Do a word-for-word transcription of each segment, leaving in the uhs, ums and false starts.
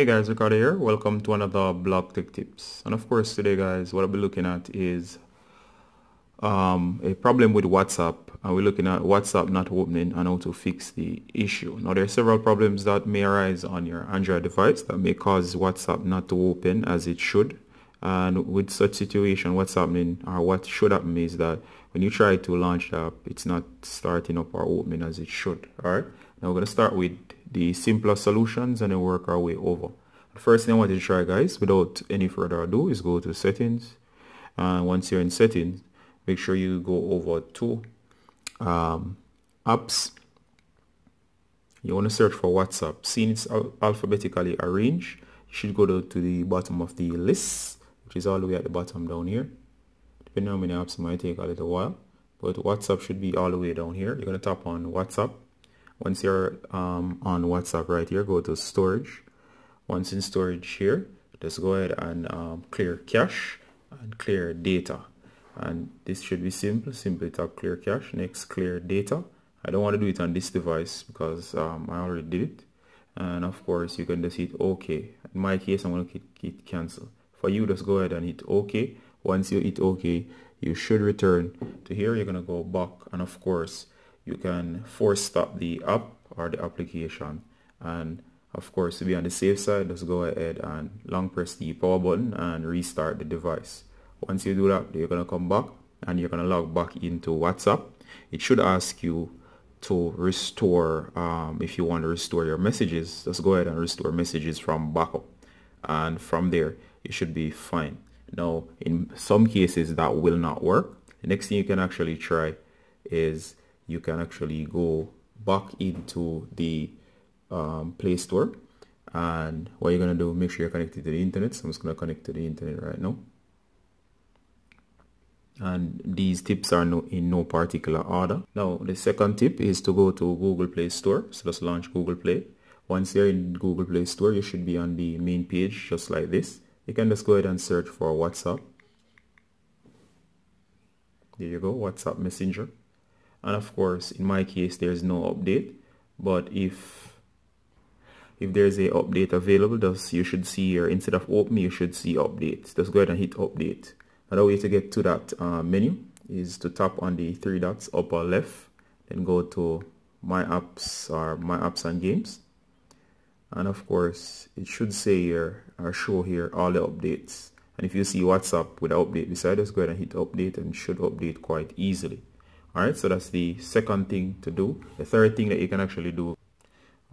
Hey guys, Ricardo here. Welcome to another Blog Tech Tips. And of course today guys, what I'll be looking at is um, a problem with WhatsApp, and we're looking at WhatsApp not opening and how to fix the issue. Now there are several problems that may arise on your Android device that may cause WhatsApp not to open as it should. And with such situation, what's happening or what should happen is that when you try to launch the app, it's not starting up or opening as it should. Alright, now we're going to start with the simpler solutions and then work our way over. The first thing I want you to try guys, without any further ado, is go to settings, and once you're in settings, make sure you go over to um, apps. You want to search for WhatsApp. Since it's alphabetically arranged, you should go to, to the bottom of the list, which is all the way at the bottom down here. Depending on how many apps, it might take a little while, but WhatsApp should be all the way down here. You're going to tap on WhatsApp. Once you're um, on WhatsApp right here, go to storage. Once in storage here, just go ahead and um, clear cache and clear data. And this should be simple. Simply tap clear cache, next clear data. I don't want to do it on this device because um, I already did it. And of course, you can just hit OK. In my case, I'm going to hit cancel. For you, just go ahead and hit OK. Once you hit OK, you should return to here. You're going to go back, and of course, you can force stop the app or the application. And of course, to be on the safe side, just go ahead and long press the power button and restart the device. Once you do that, you're going to come back and you're going to log back into WhatsApp. It should ask you to restore, um, if you want to restore your messages, just go ahead and restore messages from backup, and from there you should be fine. Now in some cases that will not work. The next thing you can actually try is you can actually go back into the um, Play Store, and what you're going to do, make sure you're connected to the internet. So I'm just going to connect to the internet right now. And these tips are no, in no particular order. Now the second tip is to go to Google Play Store. So just launch Google Play. Once you're in Google Play Store, you should be on the main page just like this. You can just go ahead and search for WhatsApp. There you go, WhatsApp Messenger. And of course, in my case, there's no update, but if if there's a update available, just you should see here, instead of open, you should see update. Just go ahead and hit update. Another way to get to that uh, menu is to tap on the three dots upper left, then go to my apps or my apps and games, and of course it should say here or show here all the updates. And if you see WhatsApp with the update beside, just go ahead and hit update, and it should update quite easily. Alright, so that's the second thing to do. The third thing that you can actually do.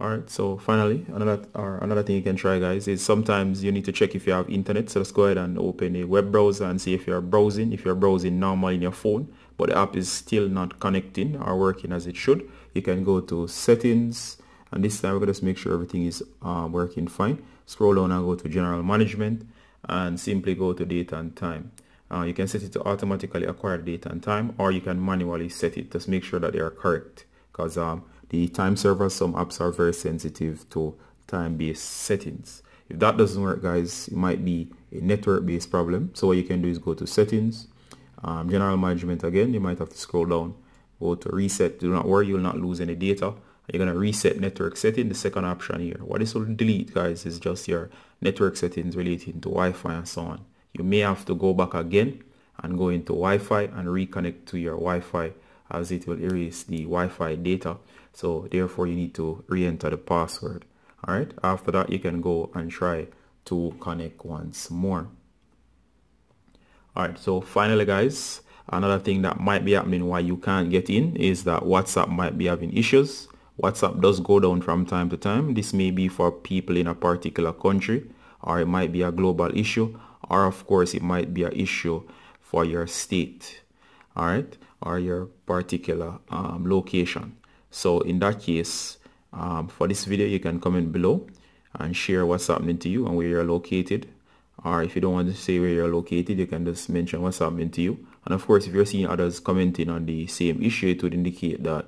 Alright, so finally, another or another thing you can try guys is sometimes you need to check if you have internet. So let's go ahead and open a web browser and see if you're browsing. If you're browsing normally in your phone, but the app is still not connecting or working as it should, you can go to settings, and this time we're going to make sure everything is uh, working fine. Scroll down and go to general management, and simply go to date and time. Uh, you can set it to automatically acquire date and time, or you can manually set it. Just make sure that they are correct, because um, the time server, some apps are very sensitive to time-based settings. If that doesn't work guys, it might be a network-based problem. So what you can do is go to settings, um, general management again. You might have to scroll down, go to reset. Do not worry, you will not lose any data. You're going to reset network setting, the second option here. What this will delete guys is just your network settings relating to Wi-Fi and so on. You may have to go back again and go into Wi-Fi and reconnect to your Wi-Fi, as it will erase the Wi-Fi data. So therefore you need to re-enter the password. Alright, after that you can go and try to connect once more. Alright, so finally guys, another thing that might be happening why you can't get in is that WhatsApp might be having issues. WhatsApp does go down from time to time. This may be for people in a particular country, or it might be a global issue, or of course it might be an issue for your state, all right, or your particular um, location. So in that case, um, for this video, you can comment below and share what's happening to you and where you're located. Or if you don't want to say where you're located, you can just mention what's happening to you. And of course, if you're seeing others commenting on the same issue, it would indicate that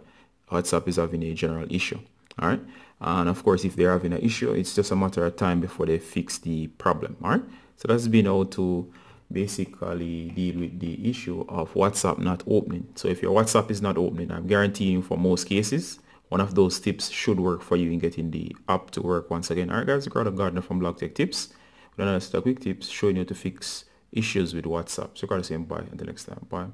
WhatsApp is having a general issue. All right, and of course, if they're having an issue, it's just a matter of time before they fix the problem. All right, so that's been how to basically deal with the issue of WhatsApp not opening. So if your WhatsApp is not opening, I'm guaranteeing for most cases one of those tips should work for you in getting the app to work once again. Alright guys, Ricardo Gardener from Blog Tech Tips with another set of quick tips showing you to fix issues with WhatsApp. So Ricardo saying bye until next time. Bye.